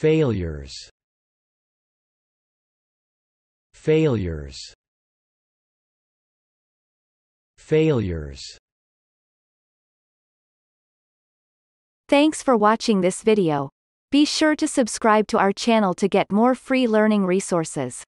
Failures. Failures. Failures. Thanks for watching this video. Be sure to subscribe to our channel to get more free learning resources.